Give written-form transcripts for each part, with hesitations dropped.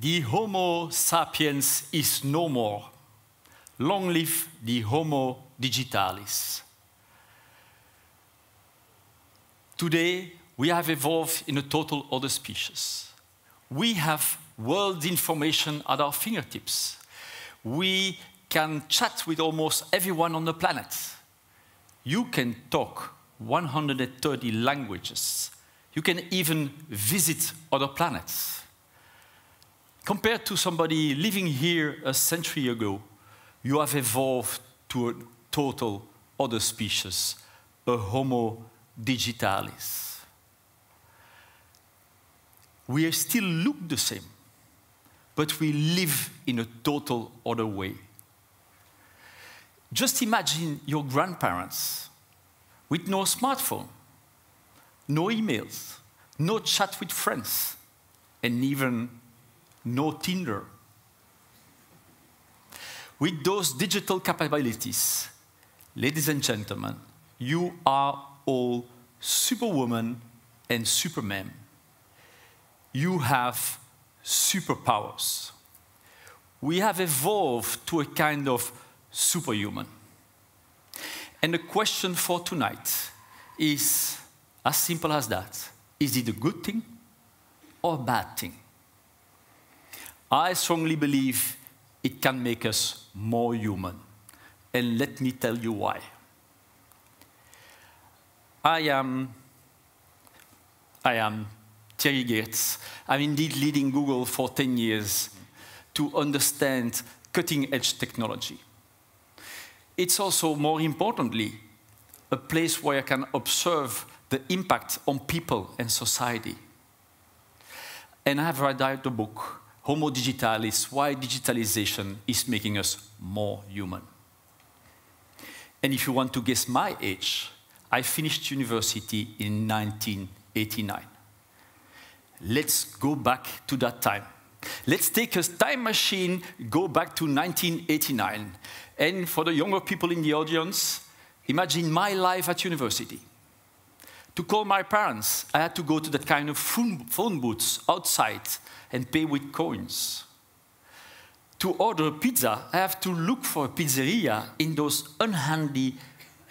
The Homo sapiens is no more. Long live the Homo digitalis. Today, we have evolved in a total other species. We have world information at our fingertips. We can chat with almost everyone on the planet. You can talk 130 languages. You can even visit other planets. Compared to somebody living here a century ago, you have evolved to a total other species, a Homo digitalis. We still look the same, but we live in a total other way. Just imagine your grandparents with no smartphone, no emails, no chat with friends, and even no Tinder. With those digital capabilities, ladies and gentlemen, you are all superwomen and supermen. You have superpowers. We have evolved to a kind of superhuman. And the question for tonight is as simple as that. Is it a good thing or a bad thing? I strongly believe it can make us more human. And let me tell you why. I am Thierry Geerts. I'm indeed leading Google for 10 years to understand cutting-edge technology. It's also, more importantly, a place where I can observe the impact on people and society. And I have read out the book, Homo digitalis, why digitalization is making us more human. And if you want to guess my age, I finished university in 1989. Let's go back to that time. Let's take a time machine, go back to 1989. And for the younger people in the audience, imagine my life at university. To call my parents, I had to go to that kind of phone booths outside and pay with coins. To order a pizza, I have to look for a pizzeria in those unhandy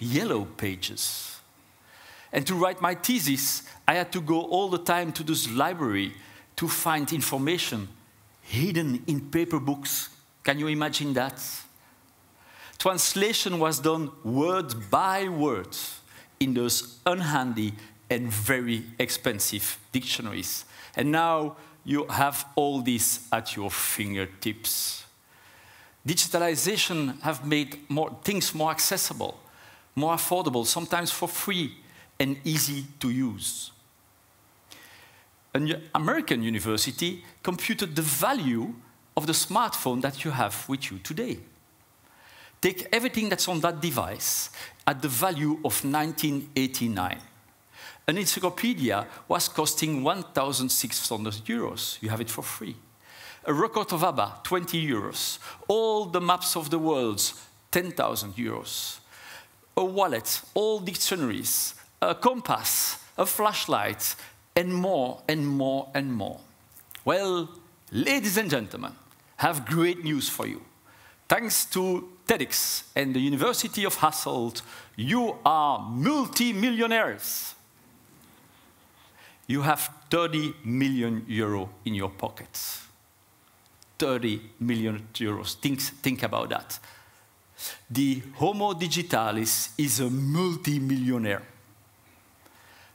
yellow pages. And to write my thesis, I had to go all the time to this library to find information hidden in paper books. Can you imagine that? Translation was done word by word in those unhandy and very expensive dictionaries. And now, you have all this at your fingertips. Digitalization has made things more accessible, more affordable, sometimes for free, and easy to use. An American university computed the value of the smartphone that you have with you today. Take everything that's on that device at the value of 1989. An encyclopedia was costing 1,600 euros. You have it for free. A record of ABBA, 20 euros. All the maps of the world, 10,000 euros. A wallet, all dictionaries, a compass, a flashlight, and more and more and more. Well, ladies and gentlemen, I have great news for you. Thanks to TEDx and the University of Hasselt, you are multi-millionaires. You have 30 million euro in your pockets. 30 million euros. Think about that. The Homo digitalis is a multi-millionaire.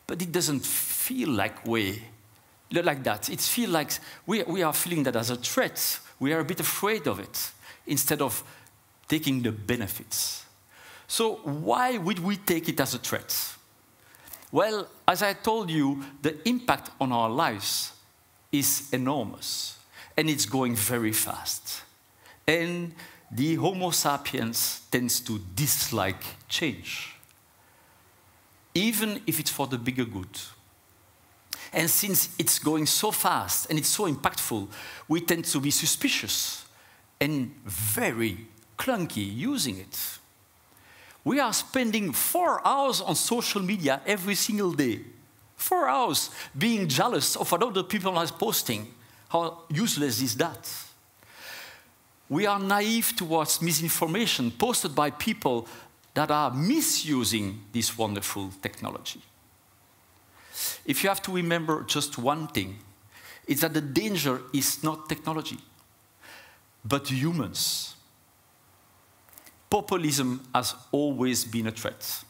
But it doesn't feel like that. It feels like we are feeling that as a threat. We are a bit afraid of it instead of taking the benefits. So why would we take it as a threat? Well, as I told you, the impact on our lives is enormous, and it's going very fast. And the Homo sapiens tends to dislike change, even if it's for the bigger good. And since it's going so fast and it's so impactful, we tend to be suspicious and very clunky using it. We are spending 4 hours on social media every single day. 4 hours being jealous of what other people are posting, How useless is that? We are naive towards misinformation posted by people that are misusing this wonderful technology. If you have to remember just one thing, it's that the danger is not technology, but humans. Populism has always been a threat.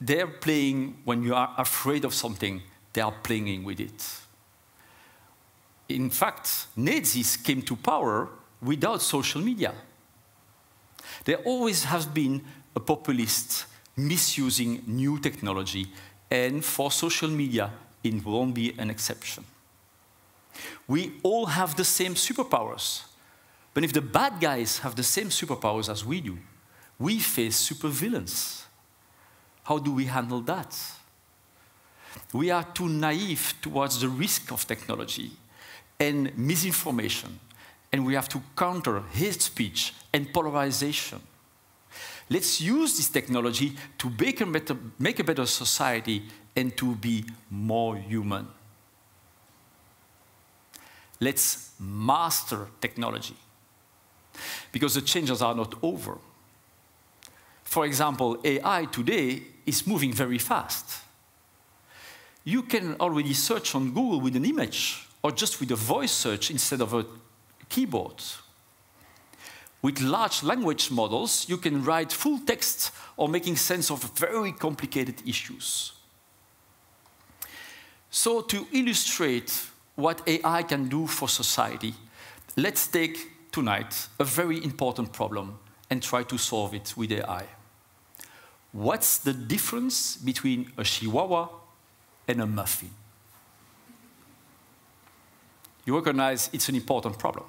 They're playing, when you are afraid of something, they are playing with it. In fact, Nazis came to power without social media. There always has been a populist misusing new technology, and for social media, it won't be an exception. We all have the same superpowers, but if the bad guys have the same superpowers as we do, we face supervillains. How do we handle that? We are too naive towards the risk of technology and misinformation, and we have to counter hate speech and polarization. Let's use this technology to make a better society and to be more human. Let's master technology, because the changes are not over. For example, AI today is moving very fast. You can already search on Google with an image or just with a voice search instead of a keyboard. With large language models, you can write full text or making sense of very complicated issues. So to illustrate what AI can do for society, let's take tonight a very important problem and try to solve it with AI. What's the difference between a chihuahua and a muffin? You recognize it's an important problem.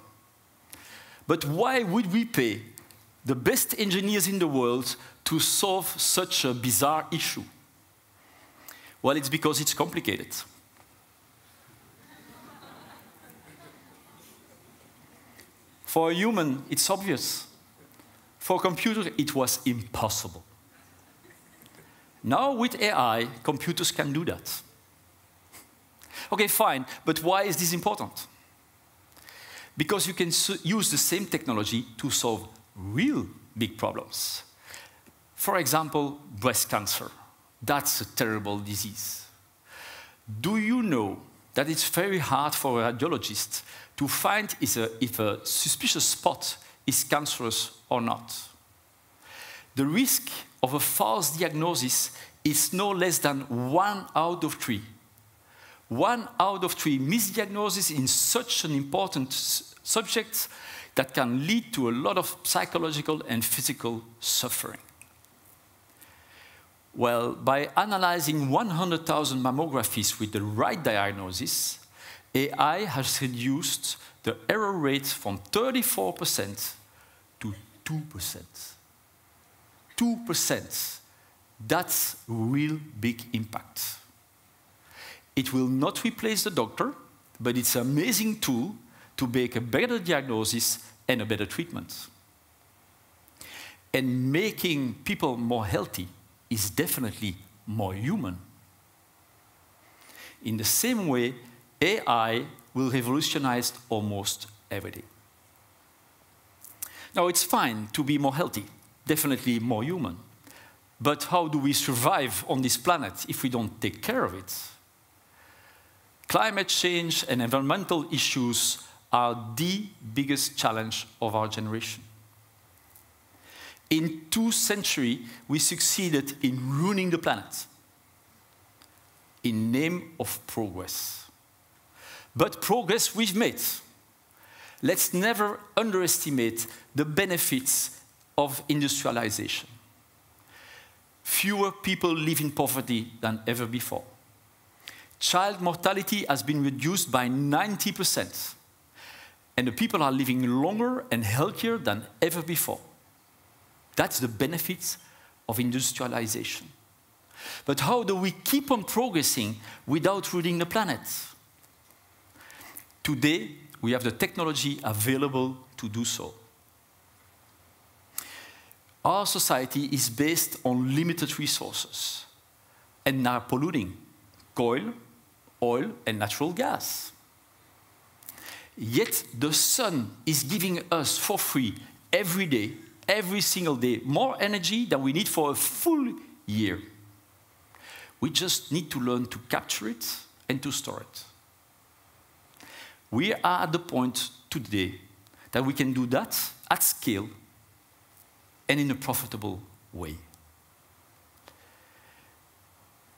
But why would we pay the best engineers in the world to solve such a bizarre issue? Well, it's because it's complicated. For a human, it's obvious. For a computer, it was impossible. Now, with AI, computers can do that. Okay, fine, but why is this important? Because you can use the same technology to solve real big problems. For example, breast cancer. That's a terrible disease. Do you know that it's very hard for a radiologist to find if a suspicious spot is cancerous or not? The risk of a false diagnosis is no less than 1 out of 3. 1 out of 3 misdiagnoses in such an important subject that can lead to a lot of psychological and physical suffering. Well, by analyzing 100,000 mammographies with the right diagnosis, AI has reduced the error rate from 34% to 2%. 2%. That's a real big impact. It will not replace the doctor, but it's an amazing tool to make a better diagnosis and a better treatment. And making people more healthy is definitely more human. In the same way, AI will revolutionize almost everything. Now, it's fine to be more healthy, definitely more human. But how do we survive on this planet if we don't take care of it? Climate change and environmental issues are the biggest challenge of our generation. In 2 centuries, we succeeded in ruining the planet in name of progress. But progress we've made. Let's never underestimate the benefits of industrialization. Fewer people live in poverty than ever before. Child mortality has been reduced by 90%, and the people are living longer and healthier than ever before. That's the benefits of industrialization. But how do we keep on progressing without ruining the planet? Today, we have the technology available to do so. Our society is based on limited resources and are polluting. Coal, oil and natural gas. Yet the sun is giving us for free every day, every single day, more energy than we need for a full year. We just need to learn to capture it and to store it. We are at the point today that we can do that at scale and in a profitable way.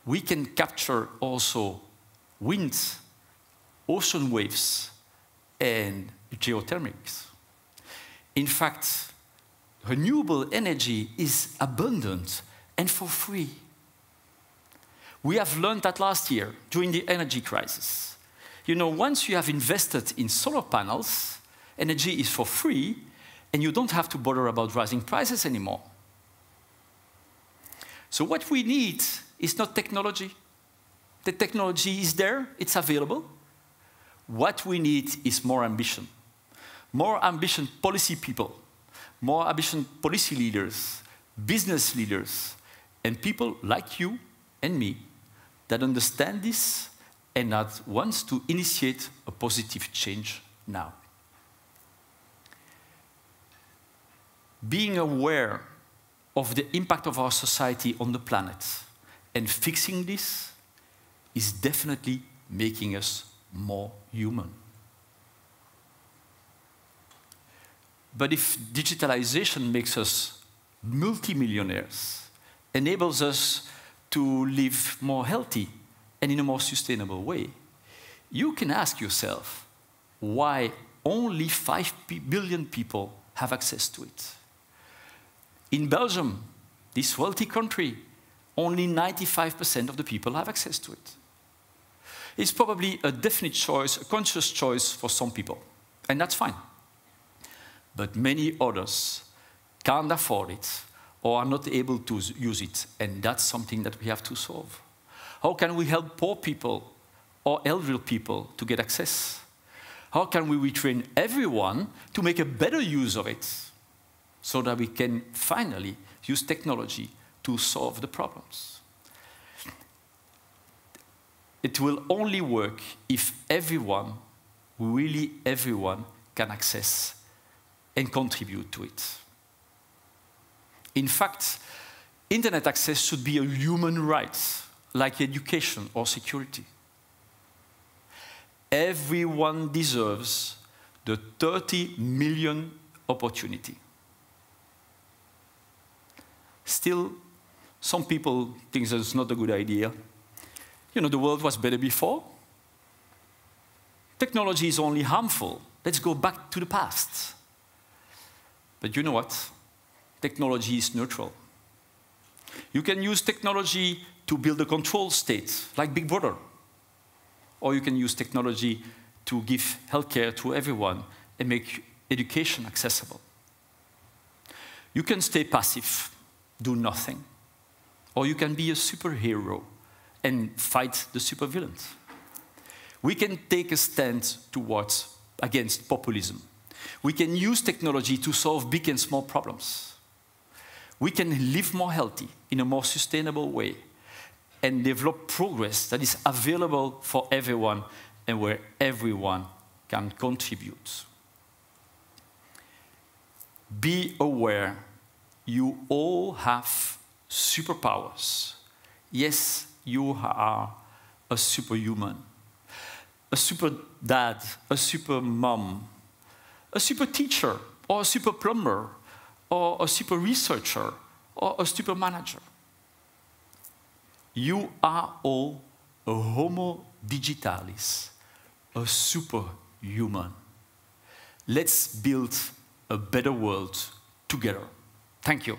We can capture also wind, ocean waves, and geothermics. In fact, renewable energy is abundant and for free. We have learned that last year during the energy crisis. You know, once you have invested in solar panels, energy is for free, and you don't have to bother about rising prices anymore. So what we need is not technology. The technology is there, it's available. What we need is more ambition. More ambition policy people, more ambition policy leaders, business leaders, and people like you and me that understand this and that wants to initiate a positive change now. Being aware of the impact of our society on the planet and fixing this is definitely making us more human. But if digitalization makes us multimillionaires, enables us to live more healthy and in a more sustainable way, you can ask yourself why only 5 billion people have access to it. In Belgium, this wealthy country, only 95% of the people have access to it. It's probably a definite choice, a conscious choice for some people, and that's fine. But many others can't afford it or are not able to use it, and that's something that we have to solve. How can we help poor people or elderly people to get access? How can we retrain everyone to make a better use of it so that we can finally use technology to solve the problems? It will only work if everyone, really everyone, can access and contribute to it. In fact, internet access should be a human right, like education or security. Everyone deserves the 30 million opportunity. Still, some people think that it's not a good idea. You know, the world was better before. Technology is only harmful. Let's go back to the past. But you know what? Technology is neutral. You can use technology to build a control state, like Big Brother. Or you can use technology to give healthcare to everyone and make education accessible. You can stay passive, do nothing. Or you can be a superhero and fight the supervillains. We can take a stand against populism. We can use technology to solve big and small problems. We can live more healthy in a more sustainable way and develop progress that is available for everyone and where everyone can contribute. Be aware, you all have superpowers. Yes, you are a superhuman, a super dad, a super mom, a super teacher, or a super plumber, or a super researcher, or a super manager. You are all a Homo digitalis, a superhuman. Let's build a better world together. Thank you.